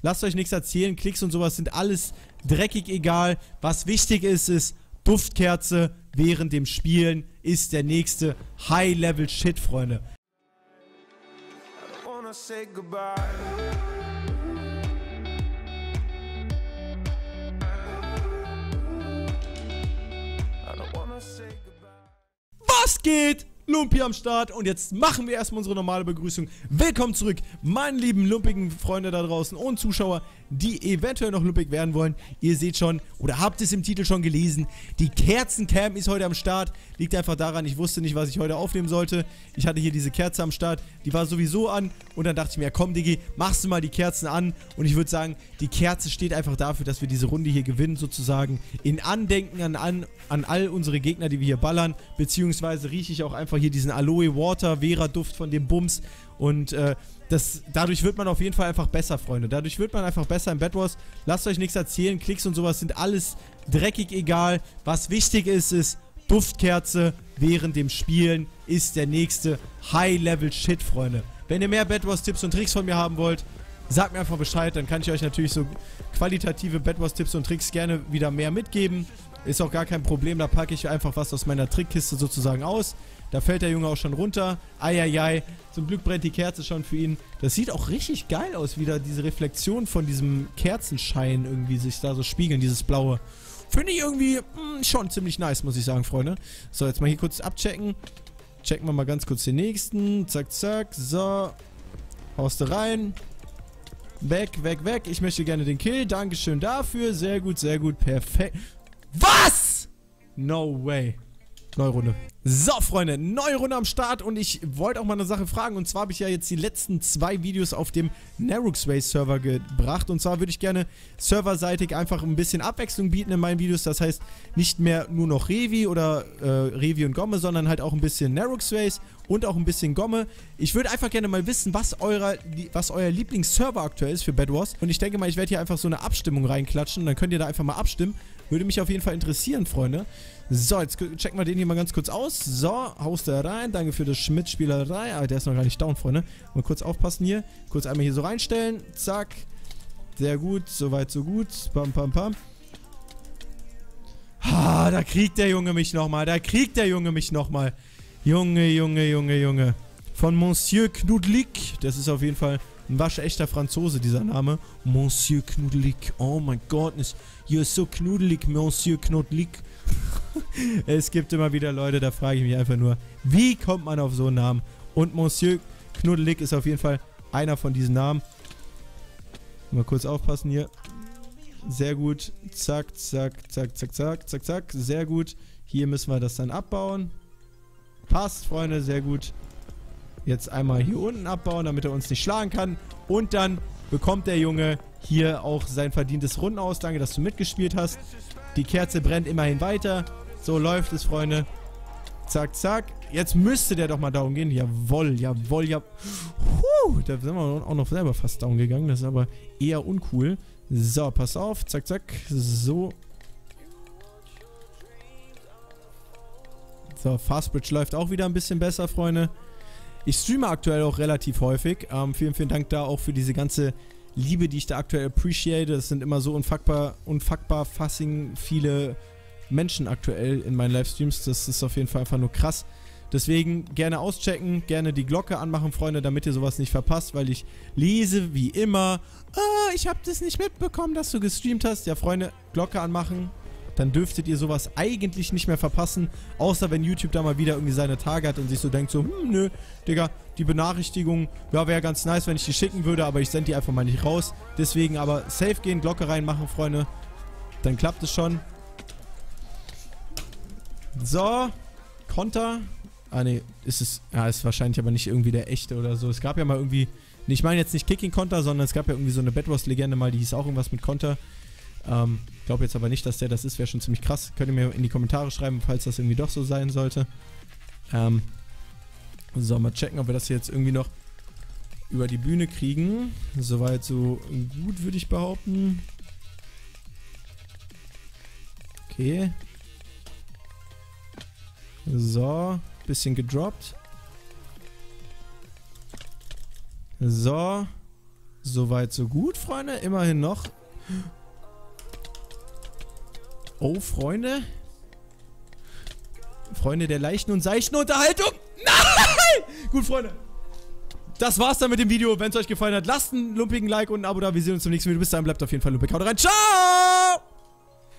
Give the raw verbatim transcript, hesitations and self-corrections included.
Lasst euch nichts erzählen. Klicks und sowas sind alles dreckig egal. Was wichtig ist, ist Duftkerze während dem Spielen ist der nächste High-Level-Shit, Freunde. Was geht? Lumpi am Start und jetzt machen wir erstmal unsere normale Begrüßung. Willkommen zurück, meine lieben lumpigen Freunde da draußen und Zuschauer, die eventuell noch lumpig werden wollen. Ihr seht schon oder habt es im Titel schon gelesen, die Kerzencam ist heute am Start. Liegt einfach daran, ich wusste nicht, was ich heute aufnehmen sollte. Ich hatte hier diese Kerze am Start, die war sowieso an und dann dachte ich mir, ja komm Digi, machst du mal die Kerzen an. Und ich würde sagen, die Kerze steht einfach dafür, dass wir diese Runde hier gewinnen sozusagen. In Andenken an, an, an all unsere Gegner, die wir hier ballern, beziehungsweise rieche ich auch einfach hier diesen Aloe Water Vera Duft von dem Bums und äh, das, dadurch wird man auf jeden Fall einfach besser, Freunde. Dadurch wird man einfach besser in Bedwars. Lasst euch nichts erzählen, Klicks und sowas sind alles dreckig egal. Was wichtig ist, ist Duftkerze während dem Spielen ist der nächste High-Level-Shit, Freunde. Wenn ihr mehr Bedwars-Tipps und Tricks von mir haben wollt, sagt mir einfach Bescheid, dann kann ich euch natürlich so qualitative Bedwars-Tipps und Tricks gerne wieder mehr mitgeben. Ist auch gar kein Problem, da packe ich einfach was aus meiner Trickkiste sozusagen aus. Da fällt der Junge auch schon runter. Eieiei. Zum Glück brennt die Kerze schon für ihn. Das sieht auch richtig geil aus, wie da diese Reflexion von diesem Kerzenschein irgendwie sich da so spiegeln, dieses blaue. Finde ich irgendwie mh, schon ziemlich nice, muss ich sagen, Freunde. So, jetzt mal hier kurz abchecken. Checken wir mal ganz kurz den nächsten. Zack, zack. So. Haust du rein. Weg, weg, weg. Ich möchte gerne den Kill. Dankeschön dafür. Sehr gut, sehr gut. Perfekt. Was? No way. Neue Runde. So, Freunde, neue Runde am Start und ich wollte auch mal eine Sache fragen. Und zwar habe ich ja jetzt die letzten zwei Videos auf dem Nerox Race Server gebracht. Und zwar würde ich gerne serverseitig einfach ein bisschen Abwechslung bieten in meinen Videos. Das heißt, nicht mehr nur noch Revi oder äh, Revi und Gomme, sondern halt auch ein bisschen Nerox Race und auch ein bisschen Gomme. Ich würde einfach gerne mal wissen, was, eure, was euer Lieblingsserver aktuell ist für Bedwars. Und ich denke mal, ich werde hier einfach so eine Abstimmung reinklatschen. Dann könnt ihr da einfach mal abstimmen. Würde mich auf jeden Fall interessieren, Freunde. So, jetzt checken wir den hier mal ganz kurz aus. So, haust da rein. Danke für das Schmidt-Spielerei. Ah, der ist noch gar nicht down, Freunde. Mal kurz aufpassen hier. Kurz einmal hier so reinstellen. Zack. Sehr gut. Soweit, so gut. Pam, pam, pam. Ah, da kriegt der Junge mich nochmal. Da kriegt der Junge mich nochmal. Junge, Junge, Junge, Junge. Von Monsieur Knudelik. Das ist auf jeden Fall ein waschechter Franzose, dieser Name. Monsieur Knudelik. Oh mein Gott. You're so knudelig, Monsieur Knudelik. Es gibt immer wieder Leute, da frage ich mich einfach nur, wie kommt man auf so einen Namen? Und Monsieur Knudelik ist auf jeden Fall einer von diesen Namen. Mal kurz aufpassen hier. Sehr gut. Zack, zack, zack, zack, zack, zack, zack. Sehr gut. Hier müssen wir das dann abbauen. Passt, Freunde, sehr gut. Jetzt einmal hier unten abbauen, damit er uns nicht schlagen kann. Und dann bekommt der Junge hier auch sein verdientes Runden aus. Danke, dass du mitgespielt hast. Die Kerze brennt immerhin weiter. So läuft es, Freunde. Zack, zack. Jetzt müsste der doch mal down gehen. Jawoll, jawoll, ja. Huh, da sind wir auch noch selber fast down gegangen. Das ist aber eher uncool. So, pass auf. Zack, zack. So. So, Fastbridge läuft auch wieder ein bisschen besser, Freunde. Ich streame aktuell auch relativ häufig. Ähm, vielen, vielen Dank da auch für diese ganze Liebe, die ich da aktuell appreciate. Es sind immer so unfassbar, unfassbar fucking viele Menschen aktuell in meinen Livestreams. Das ist auf jeden Fall einfach nur krass. Deswegen gerne auschecken, gerne die Glocke anmachen, Freunde, damit ihr sowas nicht verpasst, weil ich lese wie immer, oh, ich habe das nicht mitbekommen, dass du gestreamt hast. Ja, Freunde, Glocke anmachen. Dann dürftet ihr sowas eigentlich nicht mehr verpassen, außer wenn YouTube da mal wieder irgendwie seine Tage hat und sich so denkt so, hm, nö, Digga, die Benachrichtigung, ja, wäre ganz nice, wenn ich die schicken würde, aber ich sende die einfach mal nicht raus. Deswegen aber safe gehen, Glocke reinmachen, Freunde, dann klappt es schon. So, Konter. Ah, ne, ist es, ja, ist wahrscheinlich aber nicht irgendwie der echte oder so. Es gab ja mal irgendwie, ich meine jetzt nicht Kicking-Konter, sondern es gab ja irgendwie so eine Bedwars-Legende mal, die hieß auch irgendwas mit Konter. Ähm, glaube jetzt aber nicht, dass der das ist, wäre schon ziemlich krass. Könnt ihr mir in die Kommentare schreiben, falls das irgendwie doch so sein sollte. Ähm, so, mal checken, ob wir das jetzt irgendwie noch über die Bühne kriegen. Soweit so gut, würde ich behaupten. Okay. So, bisschen gedroppt. So. Soweit, so gut, Freunde. Immerhin noch. Oh, Freunde. Freunde der leichten und seichten Unterhaltung. Nein! Gut, Freunde. Das war's dann mit dem Video. Wenn es euch gefallen hat, lasst einen lumpigen Like und ein Abo da. Wir sehen uns zum nächsten Video. Bis dahin, bleibt auf jeden Fall lumpig. Haut rein. Ciao!